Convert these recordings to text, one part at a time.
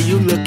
you look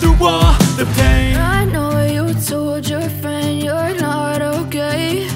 through all the pain. I know you told your friend you're not okay,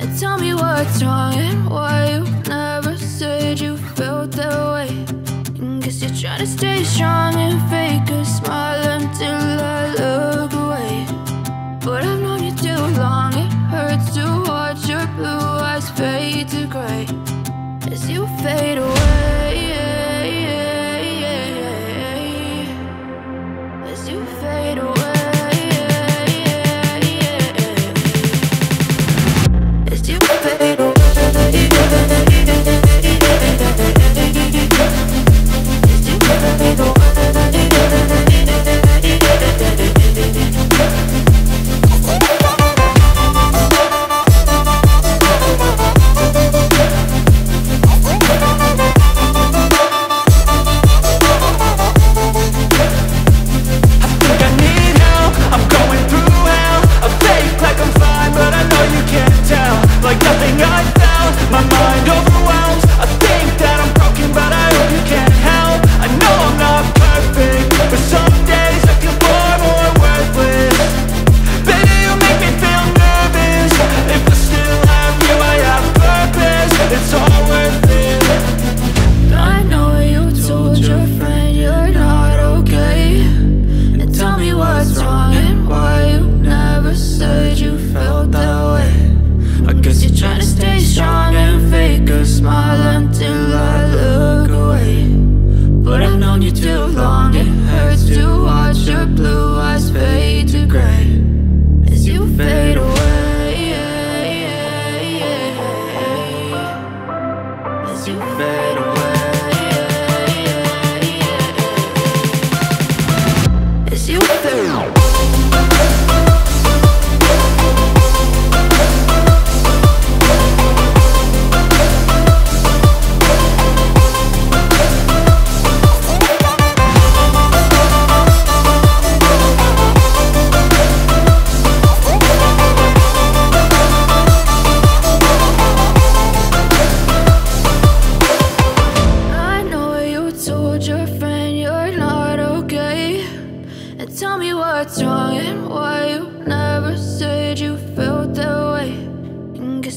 and tell me what's wrong and why you never said you felt that way. And guess you're trying to stay strong and fake a smile until I look away. But I've known you too long, it hurts to watch your blue eyes fade to grey as you fade away. Too long, it hurts to watch your blue eyes